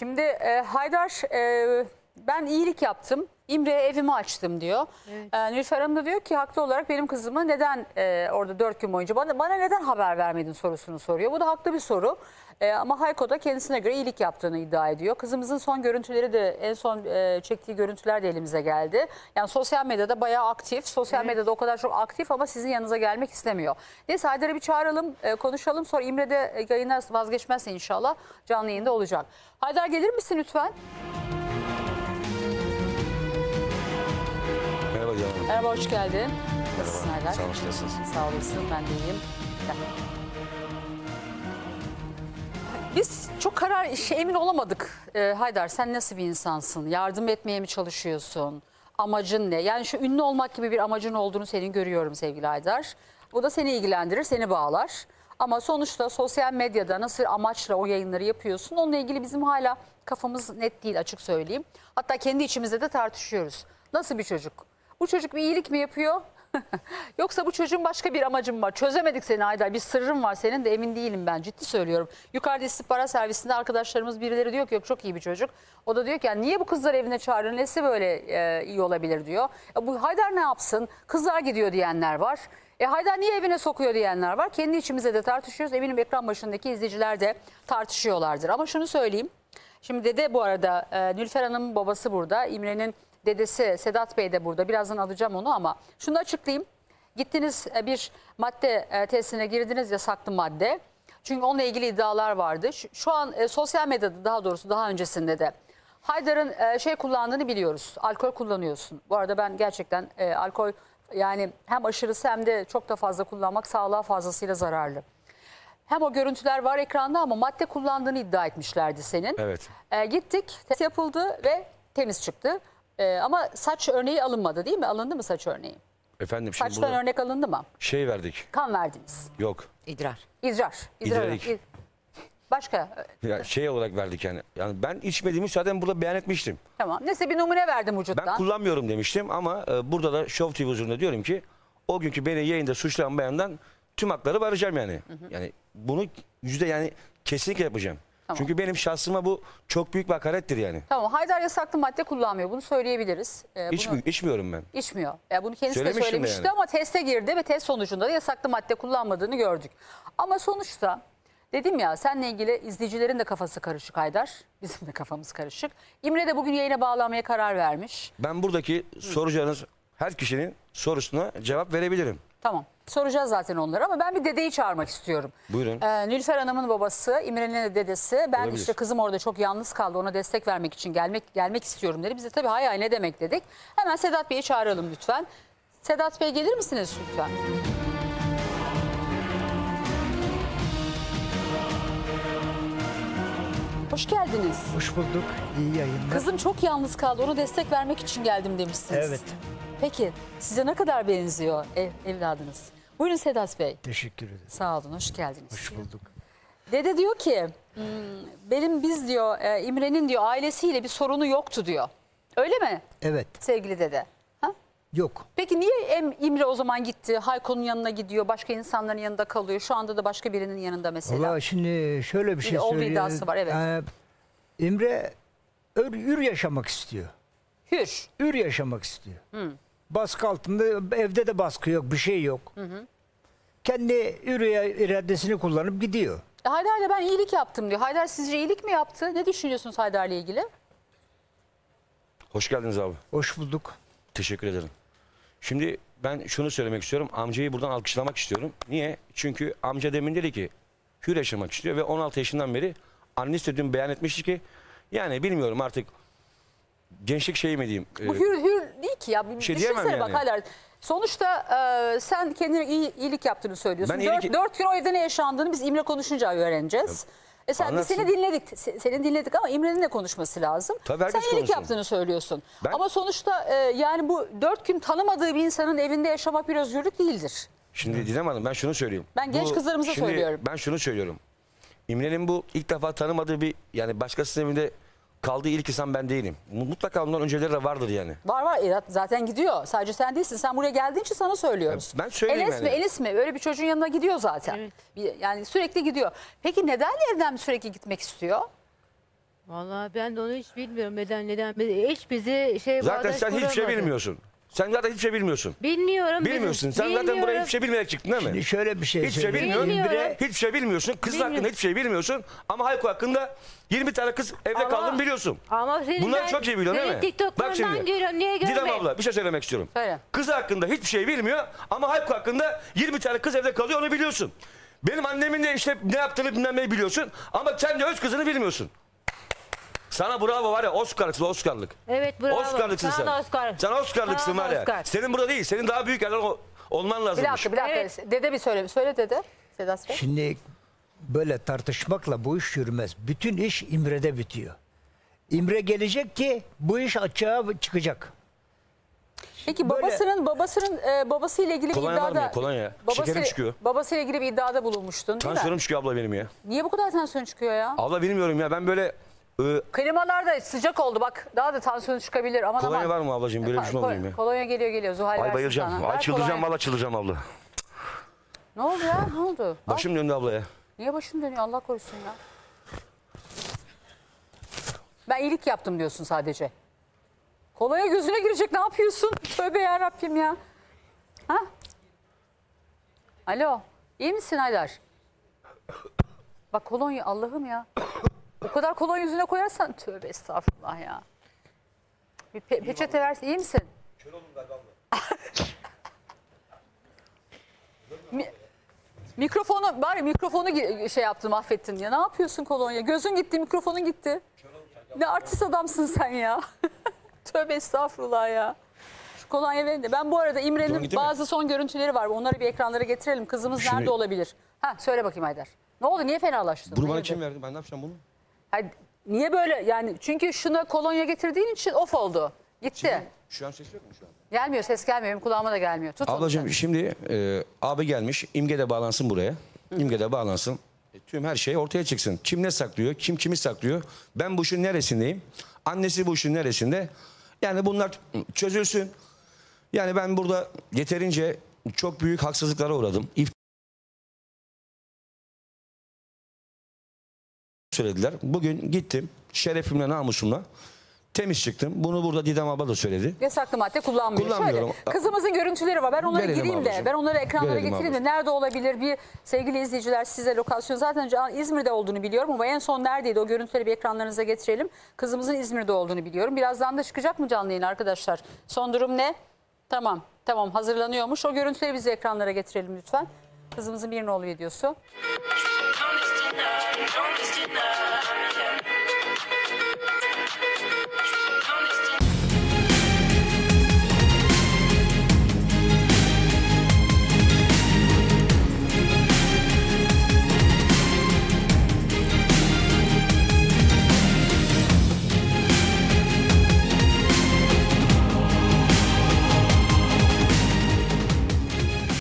Şimdi Haydar ben iyilik yaptım, İmre'ye evimi açtım diyor. Evet. Nilüfer Hanım da diyor ki haklı olarak benim kızımı neden orada 4 gün boyunca bana neden haber vermedin sorusunu soruyor. Bu da haklı bir soru. Ama Hayko da kendisine göre iyilik yaptığını iddia ediyor. Kızımızın son görüntüleri de en son çektiği görüntüler de elimize geldi. Yani sosyal medyada bayağı aktif. Sosyal medyada o kadar çok aktif ama sizin yanınıza gelmek istemiyor. Neyse Haydar'ı bir çağıralım, konuşalım. Sonra İmre'de yayınlar vazgeçmezse inşallah canlı yayında olacak. Haydar gelir misin lütfen? Merhaba canım. Merhaba, hoş geldin. Nasılsın Haydar? Sağ olasın. Sağ olasın, ben de iyiyim. Biz çok emin olamadık. Haydar, sen nasıl bir insansın? Yardım etmeye mi çalışıyorsun? Amacın ne? Yani şu ünlü olmak gibi bir amacın olduğunu senin görüyorum sevgili Haydar. Bu da seni ilgilendirir, seni bağlar. Ama sonuçta sosyal medyada nasıl amaçla o yayınları yapıyorsun? Onunla ilgili bizim hala kafamız net değil, açık söyleyeyim. Hatta kendi içimizde de tartışıyoruz. Nasıl bir çocuk? Bu çocuk bir iyilik mi yapıyor? Yoksa bu çocuğun başka bir amacım var. Çözemedik seni Haydar. Bir sırrın var senin de, emin değilim ben. Ciddi söylüyorum. Yukarıda istihbarat servisinde arkadaşlarımız birileri diyor ki yok çok iyi bir çocuk. O da diyor ki yani niye bu kızları evine çağırıyor? Nesi böyle iyi olabilir diyor. Bu Haydar ne yapsın? Kızlar gidiyor diyenler var. Haydar niye evine sokuyor diyenler var. Kendi içimize de tartışıyoruz. Eminim ekran başındaki izleyiciler de tartışıyorlardır. Ama şunu söyleyeyim. Şimdi dede bu arada Nilüfer Hanım'ın babası burada. İmre'nin dedesi Sedat Bey de burada. Birazdan alacağım onu ama şunu açıklayayım. Gittiniz bir madde testine girdiniz, yasaklı madde. Çünkü onunla ilgili iddialar vardı. Şu an sosyal medyada, daha doğrusu daha öncesinde de Haydar'ın şey kullandığını biliyoruz. Alkol kullanıyorsun. Bu arada ben gerçekten alkol yani hem aşırısı hem de çok da fazla kullanmak sağlığa fazlasıyla zararlı. Hem o görüntüler var ekranda ama madde kullandığını iddia etmişlerdi senin. Evet. Gittik, test yapıldı ve temiz çıktı. Ama saç örneği alınmadı değil mi? Alındı mı saç örneği? Efendim, şimdi saçtan örnek alındı mı? Şey verdik. Kan verdiniz. Yok. İdrar. Başka? Ya şey olarak verdik yani. Yani ben içmediğimi zaten burada beyan etmiştim. Tamam. Neyse bir numune verdim vücuttan. Ben kullanmıyorum demiştim ama burada da Show TV huzurunda diyorum ki o günkü beni yayında suçlayan bayandan tüm hakları baracağım yani. Hı hı. Yani bunu kesinlikle yapacağım. Tamam. Çünkü benim şahsıma bu çok büyük bir hakarettir yani. Tamam, Haydar yasaklı madde kullanmıyor, bunu söyleyebiliriz. İçmiyorum ben. İçmiyor. Bunu kendisi söylemiştim de söylemişti yani. Ama teste girdi ve test sonucunda da yasaklı madde kullanmadığını gördük. Ama sonuçta dedim ya, seninle ilgili izleyicilerin de kafası karışık Haydar. Bizim de kafamız karışık. İmre de bugün yayına bağlanmaya karar vermiş. Ben buradaki soracağınız her kişinin sorusuna cevap verebilirim. Tamam. Soracağız zaten onları ama ben bir dedeyi çağırmak istiyorum. Buyurun. Nilüfer Hanım'ın babası, İmre'nin dedesi. Ben olabilir. İşte kızım orada çok yalnız kaldı. Ona destek vermek için gelmek istiyorum dedi. Biz de tabii hay ne demek dedik. Hemen Sedat Bey'i çağıralım lütfen. Sedat Bey gelir misiniz lütfen? Hoş geldiniz. Hoş bulduk. İyi yayınlar. Kızım çok yalnız kaldı. Ona destek vermek için geldim demişsiniz. Evet. Peki size ne kadar benziyor evladınız? Buyurun Sedat Bey. Teşekkür ederim. Sağ olun, hoş geldiniz. Hoş bulduk. Dede diyor ki biz diyor İmre'nin diyor ailesiyle bir sorunu yoktu diyor. Öyle mi? Evet. Sevgili dede. Ha? Yok. Peki niye İmre o zaman gitti? Hayko'nun yanına gidiyor, başka insanların yanında kalıyor. Şu anda da başka birinin yanında mesela. Vallahi şimdi şöyle bir şey söyleyeyim. İddiası var, evet. İmre hür yaşamak istiyor. Hür. Hür yaşamak istiyor. Hı. Baskı altında, evde de baskı yok, bir şey yok. Hı hı. Kendi iradesini kullanıp gidiyor. Haydar'la ben iyilik yaptım diyor. Haydar sizce iyilik mi yaptı? Ne düşünüyorsunuz Haydar'la ilgili? Hoş geldiniz abi. Hoş bulduk. Teşekkür ederim. Şimdi ben şunu söylemek istiyorum. Amcayı buradan alkışlamak istiyorum. Niye? Çünkü amca demin dedi ki hür yaşamak istiyor ve 16 yaşından beri annesi dün beyan etmişti ki yani bilmiyorum artık gençlik şey mi diyeyim? Bu hür değil ki ya. Şey düşünsene yani. Bak hala. Sonuçta sen kendine iyilik yaptığını söylüyorsun. Ben 4 gün o evde ne yaşandığını biz İmre konuşunca öğreneceğiz. Seni dinledik ama İmre'nin de konuşması lazım. Tabii, sen iyilik yaptığını söylüyorsun. Ama sonuçta yani bu 4 gün tanımadığı bir insanın evinde yaşamak bir özgürlük değildir. Şimdi Didem Hanım ben şunu söyleyeyim. Ben genç kızlarımıza söylüyorum. Ben şunu söylüyorum. İmre'nin bu ilk defa tanımadığı bir yani başkasının evinde kaldığı ilk insan ben değilim. Mutlaka ondan önceleri de vardır yani. Var zaten gidiyor. Sadece sen değilsin. Sen buraya geldiğin için sana söylüyoruz. Ben söyleyeyim Enes mi? Böyle bir çocuğun yanına gidiyor zaten. Evet. Yani sürekli gidiyor. Peki neden evden sürekli gitmek istiyor? Vallahi ben de onu hiç bilmiyorum. Neden? Hiç bizi şey... Zaten sen hiçbir şey bilmiyorsun. Sen zaten hiçbir şey bilmiyorsun. Bilmiyorum. Bilmiyorsun. Sen zaten buraya hiçbir şey bilmeyerek çıktın değil mi? Şimdi şöyle bir şey bilmiyorum. Hiçbir şey bilmiyorsun. Kız hakkında hiçbir şey bilmiyorsun. Ama Hayko hakkında 20 tane kız evde kaldın biliyorsun. Ama bunlar çok iyi biliyorsun değil mi? TikTok'tan görüyorum. Niye görmüyorum? Didem abla bir şey söylemek istiyorum. Söyle. Kız hakkında hiçbir şey bilmiyor ama Hayko hakkında 20 tane kız evde kalıyor, onu biliyorsun. Benim annemin de işte ne yaptığını bilmem neyi biliyorsun. Ama kendi öz kızını bilmiyorsun. Sana bravo var ya, Oscar'lık. Evet bravo. Oscar'lıksın sen. Sen Oscar'lıksın var ya. Oscar. Senin burada değil, senin daha büyük yerler olman lazım. Bir dakika. Evet. Dede bir söyle. Söyle dede. Sedat Bey. Şimdi böyle tartışmakla bu iş yürümez. Bütün iş İmre'de bitiyor. İmre gelecek ki bu iş açığa çıkacak. Peki böyle... babasıyla ilgili bir iddiada... Şekerim çıkıyor. Babasıyla ilgili bir iddiada bulunmuştun değil mi? Tansiyonum çıkıyor abla benim ya. Niye bu kadar tansiyon çıkıyor ya? Abla bilmiyorum ya, ben böyle... Klimalar da sıcak oldu bak, daha da tansiyon çıkabilir. Aman kolonya var mı ablacığım, böyle bir şey olmayayım ya. Kolonya geliyor Zuhal. Ay bayılacağım, ay çıldıracağım valla, çıldıracağım abla. Ne oldu ya, ne oldu? Başım döndü abla ya. Niye başım dönüyor Allah korusun ya? Ben iyilik yaptım diyorsun sadece. Kolonya gözüne girecek, ne yapıyorsun? Tövbe yarabbim ya. Ha? Alo, iyi misin Haydar? Bak kolonya, Allah'ım ya. O kadar kolon yüzüne koyarsan tövbe estağfurullah ya. Bir peçete versin, iyi misin? Kör olun galiba. Mikrofonu bari şey yaptın, mahvettin ya. Ne yapıyorsun kolonya? Gözün gitti, mikrofonun gitti. Ne artist adamsın sen ya. Tövbe estağfurullah ya. Şu kolonya verin de. Ben bu arada İmre'nin bazı son görüntüleri var. Onları bir ekranlara getirelim. Kızımız şimdi... nerede olabilir? Ha söyle bakayım Haydar. Ne oldu? Niye fenalaştın? Bunu bana kim verdi? Ben ne yapacağım bunu? Yani niye böyle yani, çünkü şuna kolonya getirdiğin için of oldu. Gitti. Şimdi, şu an ses yok mu şu an? Gelmiyor, ses gelmiyor. Benim kulağıma da gelmiyor. Tut ablacığım sen. Şimdi abi gelmiş. İmge de bağlansın buraya. İmge de bağlansın. Tüm her şey ortaya çıksın. Kim ne saklıyor? Kim kimi saklıyor? Ben bu işin neresindeyim? Annesi bu işin neresinde? Yani bunlar çözülsün. Yani ben burada yeterince çok büyük haksızlıklara uğradım. Söylediler. Bugün gittim şerefimle namusumla temiz çıktım. Bunu burada Didem abla da söyledi. Yasaklı madde kullanmıyorum. Şöyle, kızımızın görüntüleri var. Ben onlara gireyim de. Ben onları ekranlara getireyim de. Nerede olabilir? Bir sevgili izleyiciler, size lokasyon zaten İzmir'de olduğunu biliyorum ama en son neredeydi? O görüntüleri bir ekranlarınıza getirelim. Kızımızın İzmir'de olduğunu biliyorum. Birazdan da çıkacak mı canlı yayın arkadaşlar? Son durum ne? Tamam hazırlanıyormuş. O görüntüleri bize ekranlara getirelim lütfen. Kızımızın bir nolu videosu.